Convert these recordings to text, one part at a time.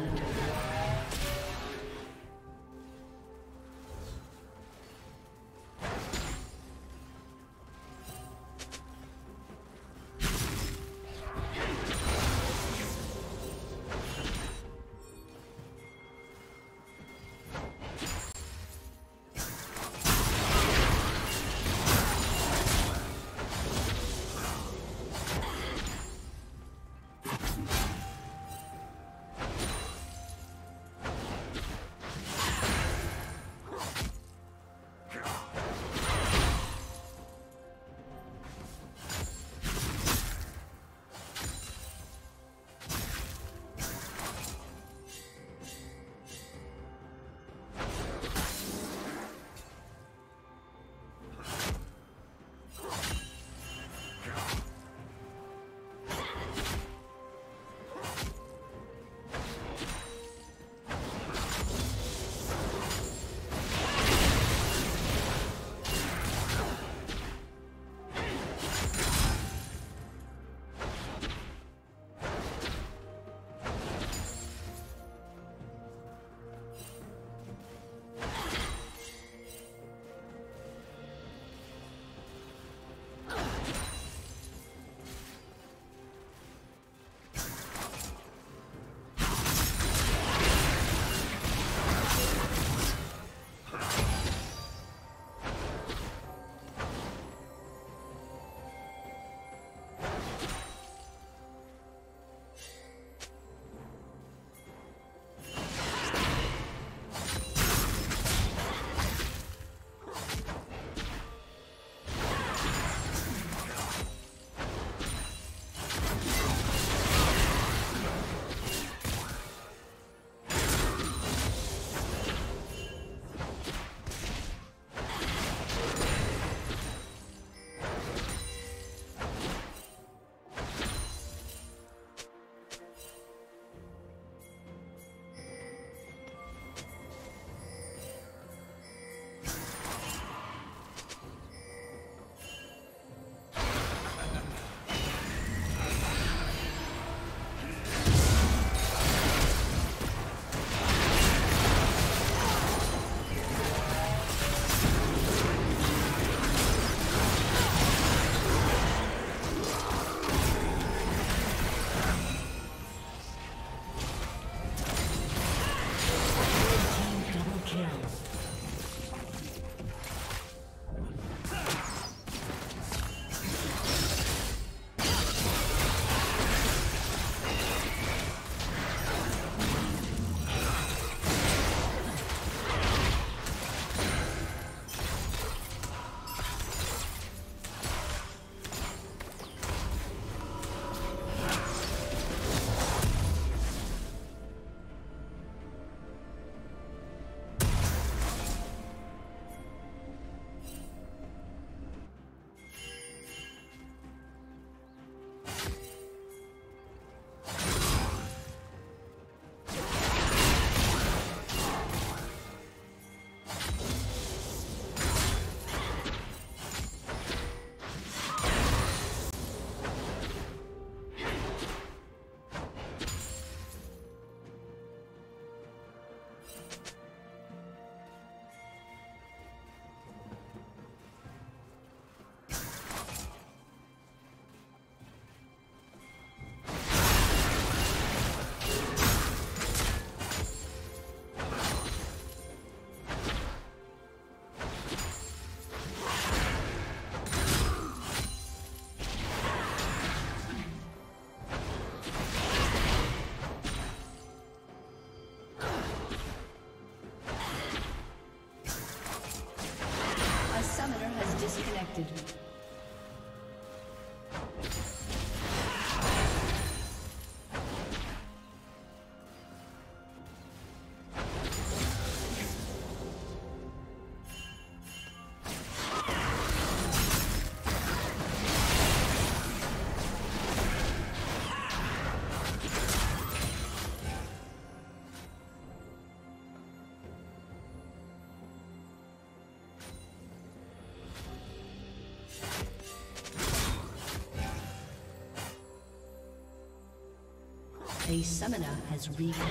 blood. Disconnected. A summoner has reconnected.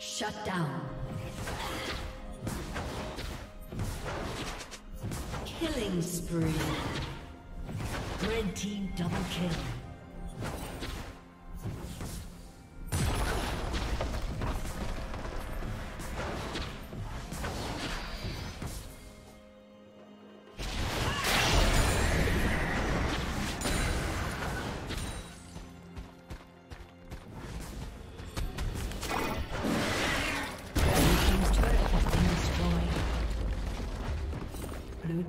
Shut down. Killing spree. Red team double kill.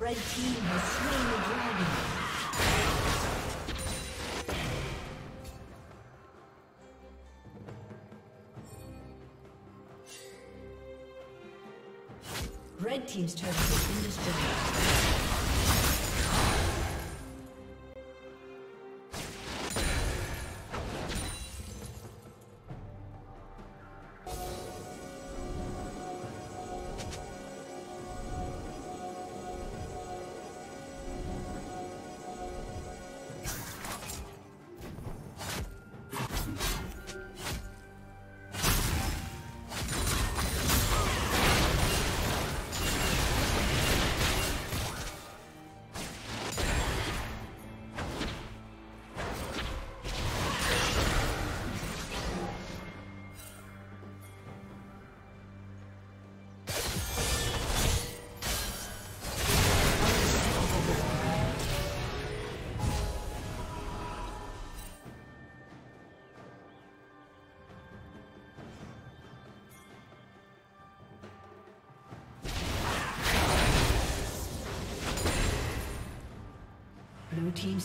Red team has slain the dragon. Red team's turret has been destroyed. Blue team's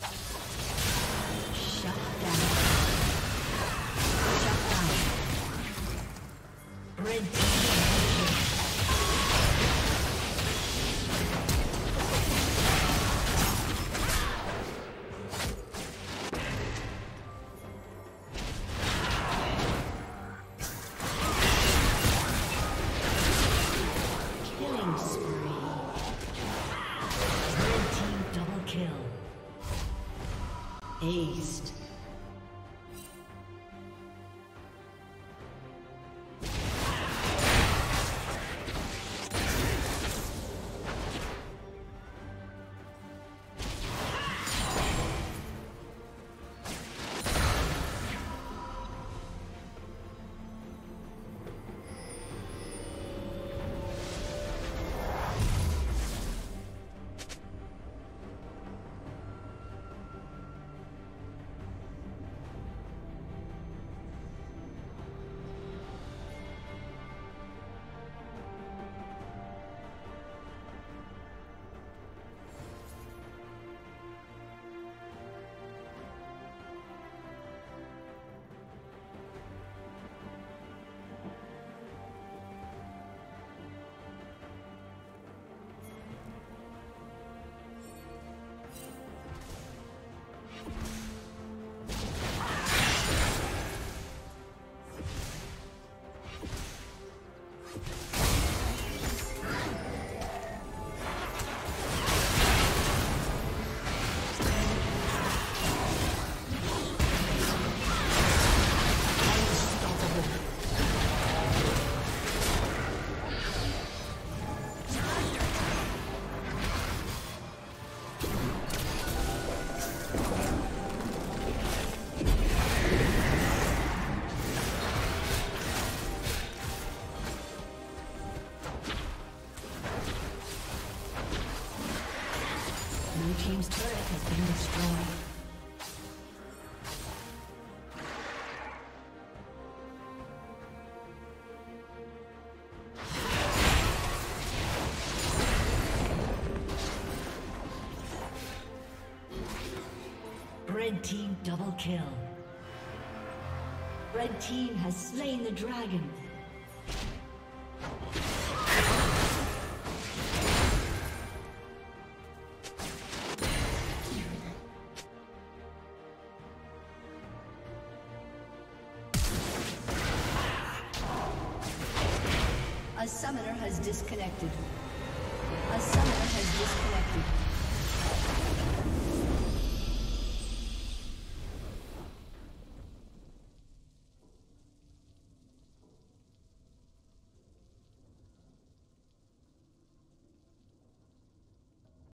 Shut down. Shut down. Red team. Aced. team's turret has been destroyed. Red team double kill. Red team has slain the dragon. A summoner has disconnected.